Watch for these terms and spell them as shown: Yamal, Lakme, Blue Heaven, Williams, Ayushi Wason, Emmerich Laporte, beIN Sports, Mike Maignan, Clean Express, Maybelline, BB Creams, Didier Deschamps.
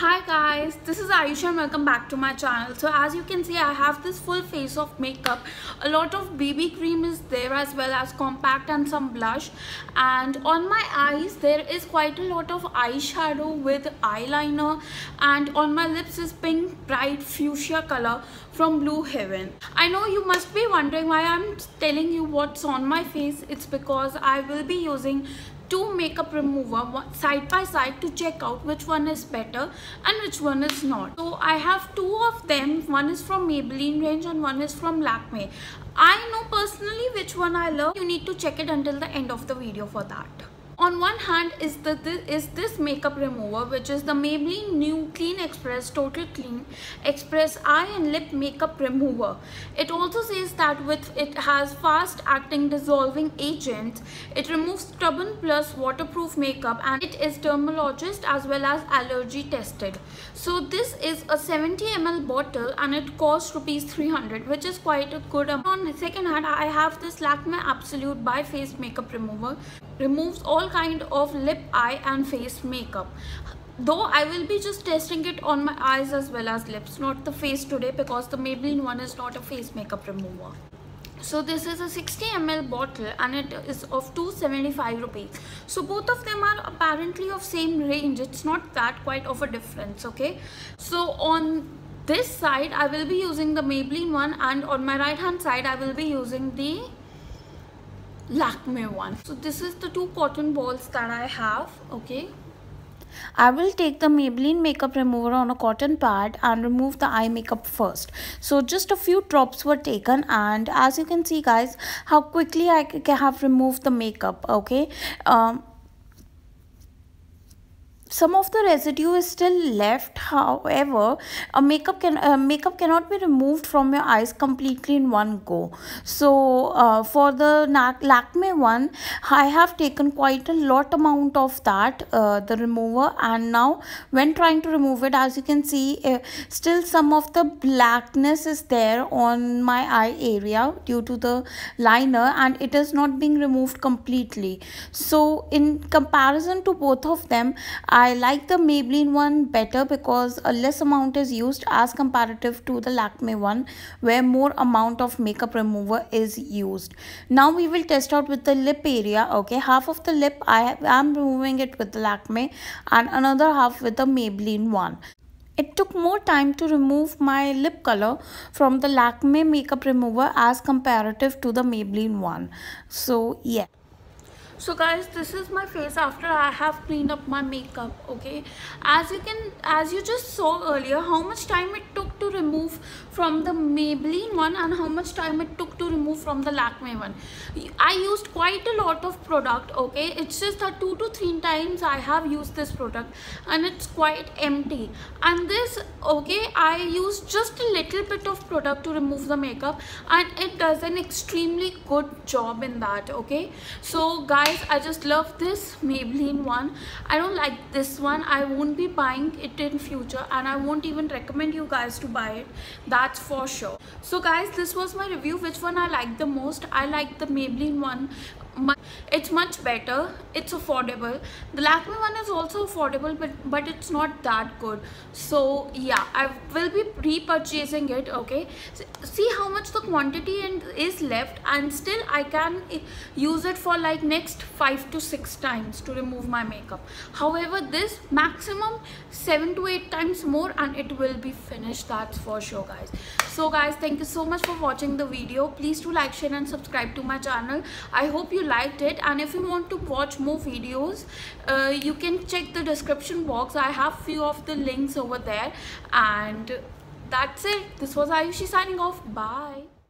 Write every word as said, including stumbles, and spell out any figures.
Hi guys, this is Ayushi and welcome back to my channel. So as you can see, I have this full face of makeup. A lot of B B cream is there as well as compact and some blush, and on my eyes there is quite a lot of eyeshadow with eyeliner, and on my lips is pink bright fuchsia color from Blue Heaven. I know you must be wondering why I'm telling you what's on my face. It's because I will be using two makeup remover side by side to check out which one is better and which one is not. So I have two of them, one is from Maybelline range and one is from Lakme. I know personally which one I love. You need to check it until the end of the video for that. On one hand is the this is this makeup remover, which is the Maybelline new Clean Express Total Clean Express Eye and Lip Makeup Remover. It also says that with it has fast acting dissolving agents. It removes stubborn plus waterproof makeup, and it is dermatologist as well as allergy tested. So this is a seventy milliliter bottle and it costs rupees three hundred, which is quite a good amount. On the second hand, I have this Lakme Absolute By Face Makeup Remover. Removes all kind of lip, eye and face makeup, though I will be just testing it on my eyes as well as lips, not the face today, because the Maybelline one is not a face makeup remover. So this is a sixty milliliter bottle and it is of two hundred seventy-five rupees. So both of them are apparently of same range. It's not that quite of a difference. Okay, so on this side I will be using the Maybelline one, and on my right hand side I will be using the Lakme one. So this is the two cotton balls that I have. Okay, I will take the Maybelline makeup remover on a cotton pad and remove the eye makeup first. So just a few drops were taken, and as you can see guys, how quickly I have removed the makeup. Okay, um some of the residue is still left. However, a makeup can a makeup cannot be removed from your eyes completely in one go. So uh, for the Lakme one, I have taken quite a lot amount of that uh, the remover, and now when trying to remove it, as you can see, uh, still some of the blackness is there on my eye area due to the liner, and it is not being removed completely. So in comparison to both of them, I I like the Maybelline one better because a less amount is used as comparative to the Lakme one, where more amount of makeup remover is used. Now we will test out with the lip area. Okay, half of the lip I am removing it with the Lakme and another half with the Maybelline one. It took more time to remove my lip color from the Lakme makeup remover as comparative to the Maybelline one. So yeah. So guys, this is my face after I have cleaned up my makeup. Okay, as you can as you just saw earlier, how much time it took to remove from the Maybelline one and how much time it took to remove from the Lakme one. I used quite a lot of product. Okay, it's just that two to three times I have used this product and it's quite empty. And this, okay, I used just a little bit of product to remove the makeup and it does an extremely good job in that. Okay, so guys, I just love this Maybelline one. I don't like this one. I won't be buying it in future, and I won't even recommend you guys to buy it, that's for sure. So guys, this was my review, which one I like the most. I like the Maybelline one. It's much better, it's affordable. The Lakme one is also affordable, but but it's not that good. So yeah, I will be repurchasing it. Okay, so see how much the quantity and is left, and still I can use it for like next five to six times to remove my makeup. However, this maximum seven to eight times more and it will be finished, that's for sure guys. So guys, thank you so much for watching the video. Please do like, share and subscribe to my channel. I hope you liked it, and if you want to watch more videos, uh, you can check the description box. I have few of the links over there, and that's it. This was Ayushi signing off. Bye.